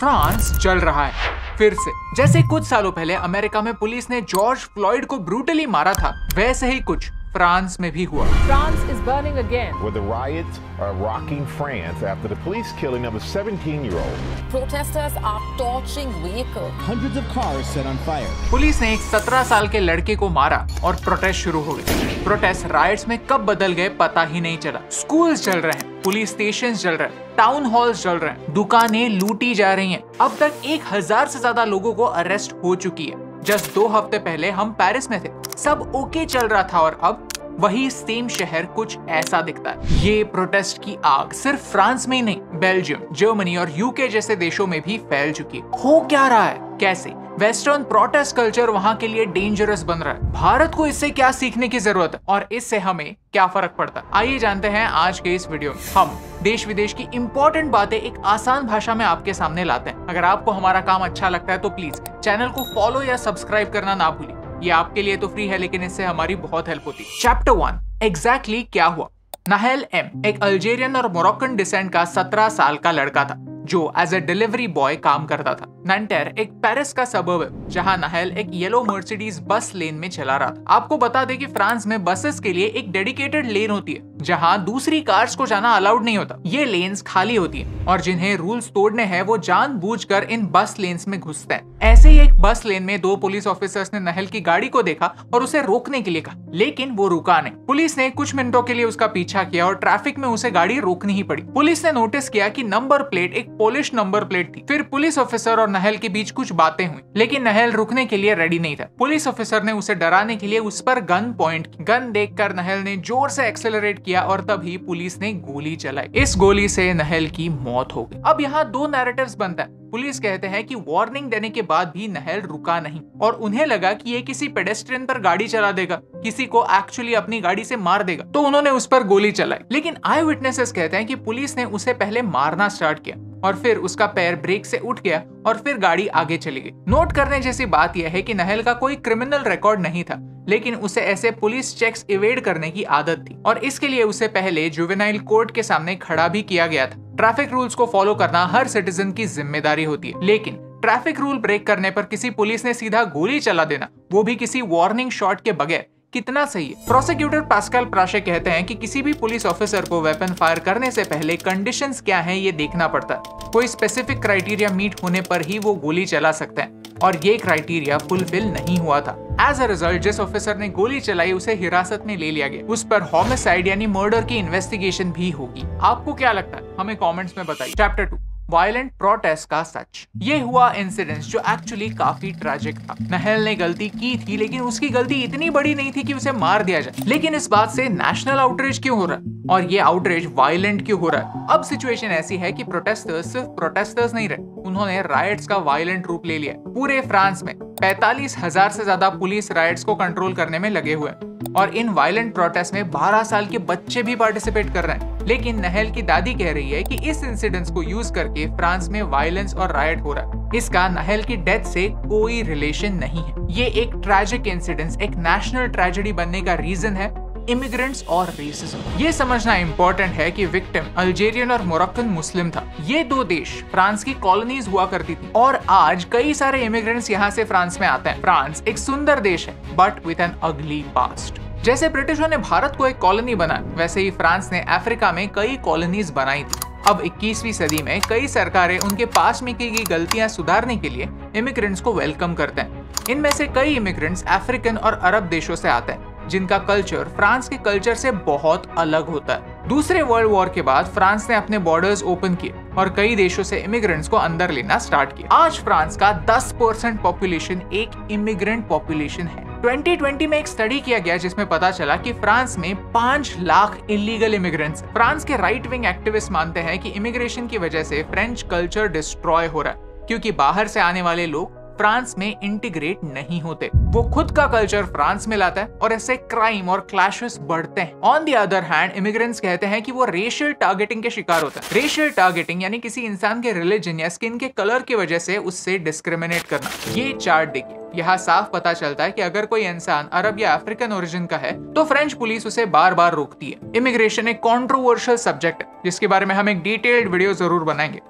France जल रहा है फिर से। जैसे कुछ सालों पहले अमेरिका में पुलिस ने जॉर्ज फ्लॉयड को ब्रूटली मारा था, वैसे ही कुछ फ्रांस में भी हुआ। France is burning again. Where the riots are rocking France after the police killing of a 17-year-old. Protesters are torching vehicles. Hundreds of cars set on fire. Police ने एक 17 साल के लड़के को मारा और प्रोटेस्ट शुरू हो गए। प्रोटेस्ट राइट्स में कब बदल गए पता ही नहीं चला। स्कूल्स चल रहे हैं, पुलिस स्टेशन जल रहे हैं, टाउन हॉल्स जल रहे हैं, दुकानें लूटी जा रही हैं। अब तक 1000 से ज्यादा लोगों को अरेस्ट हो चुकी है। जस्ट 2 हफ्ते पहले हम पेरिस में थे, सब ओके चल रहा था और अब वही सेम शहर कुछ ऐसा दिखता है। ये प्रोटेस्ट की आग सिर्फ फ्रांस में ही नहीं, बेल्जियम, जर्मनी और यूके जैसे देशों में भी फैल चुकी है। हो क्या रहा है, कैसे? वेस्टर्न प्रोटेस्ट कल्चर वहाँ के लिए डेंजरस बन रहा है। भारत को इससे क्या सीखने की जरूरत है और इससे हमें क्या फर्क पड़ता है, आइए जानते हैं आज के इस वीडियो में। हम देश विदेश की इम्पोर्टेंट बातें एक आसान भाषा में आपके सामने लाते हैं। अगर आपको हमारा काम अच्छा लगता है तो प्लीज चैनल को फॉलो या सब्सक्राइब करना ना भूलिए। ये आपके लिए तो फ्री है, लेकिन इससे हमारी बहुत हेल्प होती है। Chapter 1 एग्जैक्टली क्या हुआ। नाहेल एम एक अल्जेरियन और मोरक्कन डिसेंट का 17 साल का लड़का था जो एज ए डिलीवरी बॉय काम करता था। नैंटेर एक पेरिस का सबर्ब है जहाँ नाहेल एक येलो मर्सिडीज बस लेन में चला रहा था। आपको बता दें कि फ्रांस में बसेस के लिए एक डेडिकेटेड लेन होती है जहाँ दूसरी कार्स को जाना अलाउड नहीं होता। ये लेन्स खाली होती हैं और जिन्हें रूल्स तोड़ने हैं वो जानबूझकर इन बस लेन्स में घुसते हैं। ऐसे ही एक बस लेन में 2 पुलिस ऑफिसर्स ने नाहेल की गाड़ी को देखा और उसे रोकने के लिए कहा, लेकिन वो रुका नहीं। पुलिस ने कुछ मिनटों के लिए उसका पीछा किया और ट्रैफिक में उसे गाड़ी रोकनी ही पड़ी। पुलिस ने नोटिस किया कि नंबर प्लेट एक पोलिश नंबर प्लेट थी। फिर पुलिस ऑफिसर और नाहेल के बीच कुछ बातें हुई, लेकिन नाहेल रुकने के लिए रेडी नहीं था। पुलिस ऑफिसर ने उसे डराने के लिए उस पर गन पॉइंट की। गन देखकर नाहेल ने जोर से एक्सेलरेट किया और तभी पुलिस ने गोली चलाई। इस गोली से नाहेल की मौत हो गई। अब यहाँ 2 नैरेटिव्स बनता है। पुलिस कहते हैं कि वार्निंग देने के बाद भी नाहेल रुका नहीं और उन्हें लगा कि ये किसी पेडेस्ट्रियन पर गाड़ी चला देगा, किसी को एक्चुअली अपनी गाड़ी से मार देगा, तो उन्होंने उस पर गोली चलाई। लेकिन आई विटनेसेस कहते हैं कि पुलिस ने उसे पहले मारना स्टार्ट किया और फिर उसका पैर ब्रेक से उठ गया और फिर गाड़ी आगे चली गई। नोट करने जैसी बात यह है कि नाहेल का कोई क्रिमिनल रिकॉर्ड नहीं था, लेकिन उसे ऐसे पुलिस चेक्स इवेड करने की आदत थी और इसके लिए उसे पहले जुवेनाइल कोर्ट के सामने खड़ा भी किया गया था। ट्रैफिक रूल्स को फॉलो करना हर सिटीजन की जिम्मेदारी होती है, लेकिन ट्रैफिक रूल ब्रेक करने पर किसी पुलिस ने सीधा गोली चला देना, वो भी किसी वार्निंग शॉट के बगैर, कितना सही है? प्रोसिक्यूटर पास्कल प्राशे कहते हैं कि किसी भी पुलिस ऑफिसर को वेपन फायर करने से पहले कंडीशंस क्या हैं ये देखना पड़ता है। कोई स्पेसिफिक क्राइटेरिया मीट होने पर ही वो गोली चला सकता है और ये क्राइटेरिया फुलफिल नहीं हुआ था। एज अ रिजल्ट जिस ऑफिसर ने गोली चलाई उसे हिरासत में ले लिया गया। उस पर होमिसाइड यानी मर्डर की इन्वेस्टिगेशन भी होगी। आपको क्या लगता है, हमें कॉमेंट्स में बताइए। Chapter 2 वायलेंट प्रोटेस्ट का सच। ये हुआ इंसिडेंट जो एक्चुअली काफी ट्रेजिक था। नाहेल ने गलती की थी, लेकिन उसकी गलती इतनी बड़ी नहीं थी कि उसे मार दिया जाए। लेकिन इस बात से नेशनल आउटरीच क्यों हो रहा है और ये आउटरीच वायलेंट क्यों हो रहा है? अब सिचुएशन ऐसी है कि प्रोटेस्टर्स सिर्फ प्रोटेस्टर्स नहीं रहे, उन्होंने राइट्स का वायलेंट रूप ले लिया। पूरे फ्रांस में 45,000 से ज्यादा पुलिस राइट्स को कंट्रोल करने में लगे हुए और इन वायलेंट प्रोटेस्ट में 12 साल के बच्चे भी पार्टिसिपेट कर रहे हैं। लेकिन नाहेल की दादी कह रही है कि इस इंसिडेंट्स को यूज करके फ्रांस में वायलेंस और रायट हो रहा है। इसका नाहेल की डेथ से कोई रिलेशन नहीं है। ये एक ट्रेजिक इंसिडेंट एक नेशनल ट्रेजेडी बनने का रीजन है, इमिग्रेंट्स और रेसिज्म। ये समझना इम्पोर्टेंट है कि विक्टिम अल्जेरियन और मोरक्कन मुस्लिम था। ये 2 देश फ्रांस की कॉलोनीज हुआ करती थी और आज कई सारे इमिग्रेंट्स यहाँ से फ्रांस में आते हैं। फ्रांस एक सुंदर देश है but with an ugly past. जैसे ब्रिटिशों ने भारत को एक कॉलोनी बनाया, वैसे ही फ्रांस ने अफ्रीका में कई कॉलोनीज बनाई थी। अब 21वीं सदी में कई सरकारें उनके पास में की गई गलतियां सुधारने के लिए इमिग्रेंट्स को वेलकम करते हैं। इनमें से कई इमिग्रेंट्स अफ्रीकन और अरब देशों से आते हैं जिनका कल्चर फ्रांस के कल्चर से बहुत अलग होता है। दूसरे वर्ल्ड वॉर के बाद फ्रांस ने अपने बॉर्डर्स ओपन किए और कई देशों से इमिग्रेंट्स को अंदर लेना स्टार्ट किया। आज फ्रांस का 10% पॉपुलेशन एक इमिग्रेंट पॉपुलेशन है। 2020 में एक स्टडी किया गया जिसमें पता चला कि फ्रांस में 5 लाख इलीगल इमिग्रेंट्स। फ्रांस के राइट विंग एक्टिविस्ट मानते हैं कि इमिग्रेशन की वजह से फ्रेंच कल्चर डिस्ट्रॉय हो रहा है क्योंकि बाहर से आने वाले लोग फ्रांस में इंटीग्रेट नहीं होते। वो खुद का कल्चर फ्रांस में लाता है और ऐसे क्राइम और क्लैशेस बढ़ते हैं। On the other hand immigrants कहते हैं कि वो रेशियल टारगेटिंग के शिकार होता है। रेशियल टारगेटिंग यानी किसी इंसान के रिलीजन या स्किन के कलर की वजह से उससे डिस्क्रिमिनेट करना। ये चार्ट देखिए, यहाँ साफ पता चलता है कि अगर कोई इंसान अरब या अफ्रीकन ओरिजिन का है तो फ्रेंच पुलिस उसे बार बार रोकती है। इमिग्रेशन एक कॉन्ट्रोवर्शियल सब्जेक्ट है जिसके बारे में हम एक डिटेल्ड वीडियो जरूर बनाएंगे।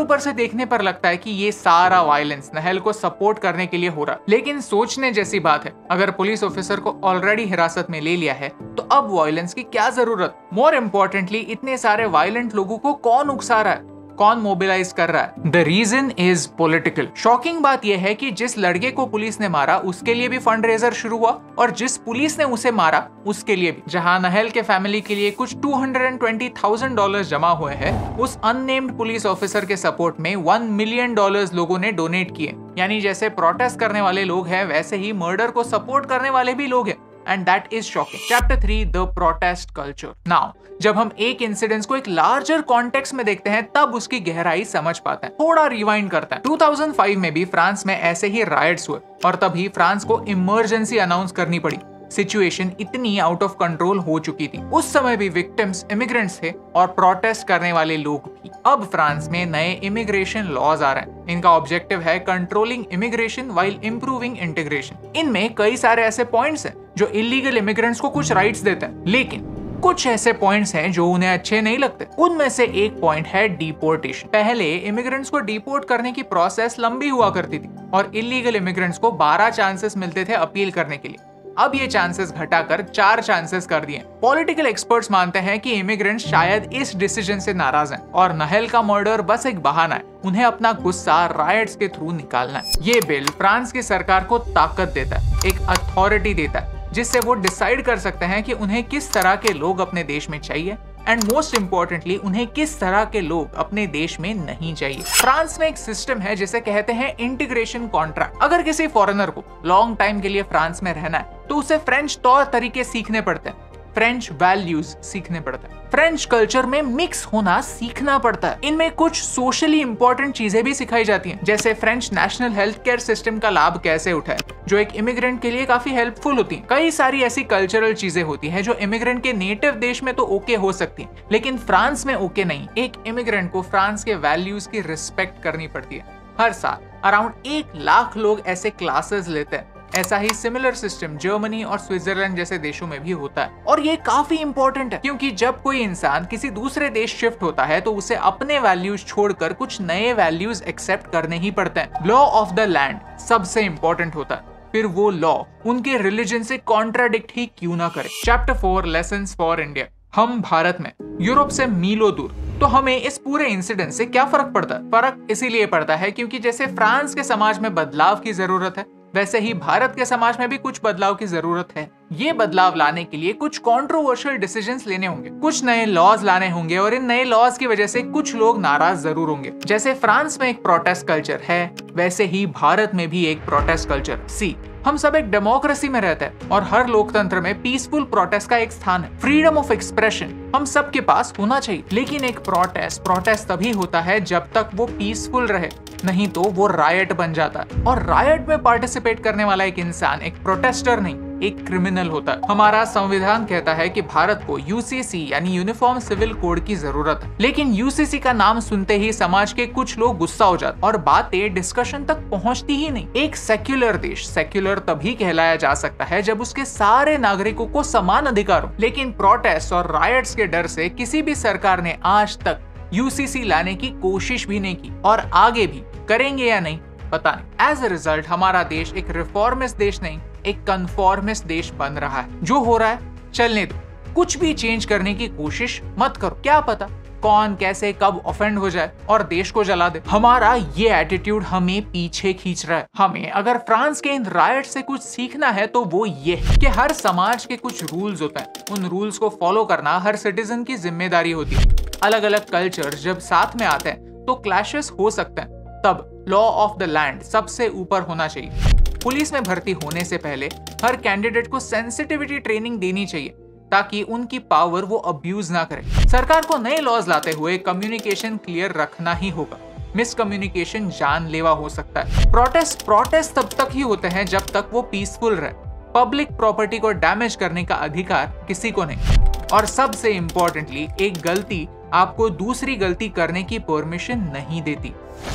ऊपर से देखने पर लगता है कि ये सारा वायलेंस नहल को सपोर्ट करने के लिए हो रहा, लेकिन सोचने जैसी बात है, अगर पुलिस ऑफिसर को ऑलरेडी हिरासत में ले लिया है तो अब वायलेंस की क्या जरूरत। मोर इम्पोर्टेंटली, इतने सारे वायलेंट लोगों को कौन उकसा रहा है, कौन मोबिलाइज कर रहा है। The reason is political. Shocking बात यह है कि जिस लड़के को पुलिस ने मारा उसके लिए भी फंड रेजर शुरू हुआ और जिस पुलिस ने उसे मारा उसके लिए भी। जहां नहल के फैमिली के लिए कुछ $220,000 जमा हुए हैं, उस अननेम्ड पुलिस ऑफिसर के सपोर्ट में $1 मिलियन लोगों ने डोनेट किए। यानी जैसे प्रोटेस्ट करने वाले लोग हैं वैसे ही मर्डर को सपोर्ट करने वाले भी लोग हैं। And that is shocking. Chapter 3, the protest culture. Now, जब हम एक इंसिडेंट को एक लार्जर कॉन्टेक्स्ट में देखते हैं तब उसकी गहराई समझ पाते हैं। थोड़ा रिवाइंड करते हैं। 2005 में भी फ्रांस में ऐसे ही रायट्स हुए और तभी फ्रांस को इमरजेंसी अनाउंस करनी पड़ी। सिचुएशन इतनी आउट ऑफ कंट्रोल हो चुकी थी। उस समय भी विक्टिम्स इमिग्रेंट्स थे और प्रोटेस्ट करने वाले लोग भी। अब फ्रांस में नए इमिग्रेशन लॉज आ रहे हैं। इनका ऑब्जेक्टिव है controlling immigration while improving integration. इनमें कई सारे ऐसे पॉइंट्स हैं जो इलीगल इमिग्रेंट्स को कुछ राइट्स देते हैं, लेकिन कुछ ऐसे पॉइंट्स हैं जो उन्हें अच्छे नहीं लगते। उनमें से एक पॉइंट है डिपोर्टेशन। पहले इमिग्रेंट्स को डिपोर्ट करने की प्रोसेस लंबी हुआ करती थी और इलीगल इमिग्रेंट्स को 12 चांसेस मिलते थे अपील करने के लिए। अब ये चांसेस घटाकर 4 चांसेस कर दिए। पॉलिटिकल एक्सपर्ट्स मानते हैं कि इमिग्रेंट्स शायद इस डिसीजन से नाराज हैं और नहल का मर्डर बस एक बहाना है, उन्हें अपना गुस्सा रायट्स के थ्रू निकालना है। ये बिल फ्रांस की सरकार को ताकत देता है, एक अथॉरिटी देता है जिससे वो डिसाइड कर सकते हैं कि उन्हें किस तरह के लोग अपने देश में चाहिए एंड मोस्ट इम्पोर्टेंटली उन्हें किस तरह के लोग अपने देश में नहीं चाहिए। फ्रांस में एक सिस्टम है जिसे कहते हैं इंटीग्रेशन कॉन्ट्रैक्ट। अगर किसी फॉरेनर को लॉन्ग टाइम के लिए फ्रांस में रहना है तो उसे फ्रेंच तौर तरीके सीखने पड़ते हैं, फ्रेंच वैल्यूज सीखने पड़ता है, फ्रेंच कल्चर में मिक्स होना सीखना पड़ता है। इनमें कुछ सोशली इम्पोर्टेंट चीजें भी सिखाई जाती हैं, जैसे French national health care system का लाभ कैसे उठाए जो एक इमिग्रेंट के लिए काफी हेल्पफुल होती है। कई सारी ऐसी कल्चरल चीजें होती हैं जो इमिग्रेंट के नेटिव देश में तो ओके हो सकती है लेकिन फ्रांस में ओके नहीं। एक इमिग्रेंट को फ्रांस के वैल्यूज की रिस्पेक्ट करनी पड़ती है। हर साल अराउंड 1 लाख लोग ऐसे क्लासेस लेते हैं। ऐसा ही सिमिलर सिस्टम जर्मनी और स्विट्जरलैंड जैसे देशों में भी होता है और ये काफी इम्पोर्टेंट है क्योंकि जब कोई इंसान किसी दूसरे देश शिफ्ट होता है तो उसे अपने वैल्यूज छोड़कर कुछ नए वैल्यूज एक्सेप्ट करने ही पड़ते हैं। लॉ ऑफ द लैंड सबसे इम्पोर्टेंट होता है, फिर वो लॉ उनके रिलीजन से कॉन्ट्राडिक्ट ही क्यों ना करे। Chapter 4, lessons for India. हम भारत में यूरोप से मीलों दूर, तो हमें इस पूरे इंसिडेंट से क्या फर्क पड़ता है? फर्क इसीलिए पड़ता है क्योंकि जैसे फ्रांस के समाज में बदलाव की जरूरत है वैसे ही भारत के समाज में भी कुछ बदलाव की जरूरत है। ये बदलाव लाने के लिए कुछ कंट्रोवर्शियल डिसीजंस लेने होंगे, कुछ नए लॉज लाने होंगे और इन नए लॉज की वजह से कुछ लोग नाराज जरूर होंगे। जैसे फ्रांस में एक प्रोटेस्ट कल्चर है वैसे ही भारत में भी एक प्रोटेस्ट कल्चर। सी, हम सब एक डेमोक्रेसी में रहते हैं और हर लोकतंत्र में पीसफुल प्रोटेस्ट का एक स्थान है। फ्रीडम ऑफ एक्सप्रेशन हम सबके पास होना चाहिए, लेकिन एक प्रोटेस्ट तभी होता है जब तक वो पीसफुल रहे, नहीं तो वो रायट बन जाता है। और रायट में पार्टिसिपेट करने वाला एक इंसान एक प्रोटेस्टर नहीं, एक क्रिमिनल होता है। हमारा संविधान कहता है कि भारत को UCC यानी यूनिफॉर्म सिविल कोड की जरूरत है, लेकिन UCC का नाम सुनते ही समाज के कुछ लोग गुस्सा हो जाते और बातें डिस्कशन तक पहुंचती ही नहीं। एक सेक्युलर देश सेक्युलर तभी कहलाया जा सकता है जब उसके सारे नागरिकों को समान अधिकार हो, लेकिन प्रोटेस्ट और रायट्स के डर से किसी भी सरकार ने आज तक UCC लाने की कोशिश भी नहीं की और आगे भी करेंगे या नहीं पता नहीं। एज अ रिजल्ट हमारा देश एक रिफॉर्मिस्ट देश नहीं, एक कंफॉर्मिस्ट देश बन रहा है। जो हो रहा है चलने दो, कुछ भी चेंज करने की कोशिश मत करो, क्या पता कौन कैसे कब ऑफेंड हो जाए और देश को जला दे। हमारा ये एटीट्यूड हमें पीछे खींच रहा है। हमें अगर फ्रांस के इन रायट से कुछ सीखना है तो वो ये है कि हर समाज के कुछ रूल्स होते हैं, उन रूल्स को फॉलो करना हर सिटीजन की जिम्मेदारी होती है। अलग अलग कल्चर जब साथ में आते हैं तो क्लैशेस हो सकते हैं, तब लॉ ऑफ द लैंड सबसे ऊपर होना चाहिए। पुलिस में भर्ती होने से पहले हर कैंडिडेट को सेंसिटिविटी ट्रेनिंग देनी चाहिए ताकि उनकी पावर वो अब्यूज ना करे। सरकार को नए लॉज लाते हुए कम्युनिकेशन क्लियर रखना ही होगा, मिसकम्युनिकेशन जानलेवा हो सकता है। प्रोटेस्ट तब तक ही होते हैं जब तक वो पीसफुल रहे। पब्लिक प्रॉपर्टी को डैमेज करने का अधिकार किसी को नहीं। और सबसे इम्पोर्टेंटली, एक गलती आपको दूसरी गलती करने की परमिशन नहीं देती।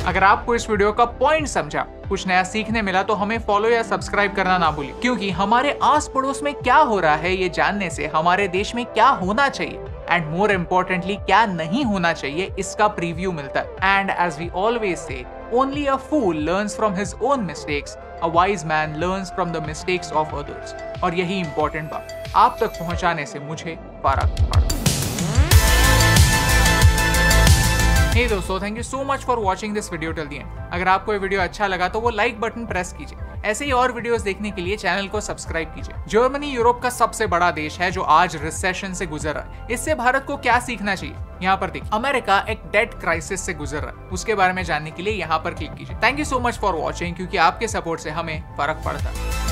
अगर आपको इस वीडियो का पॉइंट समझा, कुछ नया सीखने मिला तो हमें फॉलो या सब्सक्राइब करना ना भूलें, क्योंकि हमारे आस पड़ोस में क्या हो रहा है ये जानने से हमारे देश में क्या होना चाहिए एंड मोर इम्पोर्टेंटली क्या नहीं होना चाहिए इसका प्रीव्यू मिलता है। And as we always say, only a fool learns from his own mistakes, a wise man learns from the mistakes of others। और यही इम्पोर्टेंट बात आप तक पहुंचाने से मुझे फारग। हे दोस्तों, thank you so much for watching this video till the end. अगर आपको ये वीडियो अच्छा लगा तो वो लाइक बटन प्रेस कीजिए। ऐसे ही और वीडियोस देखने के लिए चैनल को सब्सक्राइब कीजिए। जर्मनी यूरोप का सबसे बड़ा देश है जो आज रिसेशन से गुजर रहा है। इससे भारत को क्या सीखना चाहिए, यहाँ पर देखिए। अमेरिका एक डेट क्राइसिस से गुजर रहा है, उसके बारे में जानने के लिए यहाँ पर क्लिक कीजिए। Thank you so much for watching, क्योंकि आपके सपोर्ट से हमें फर्क पड़ता है।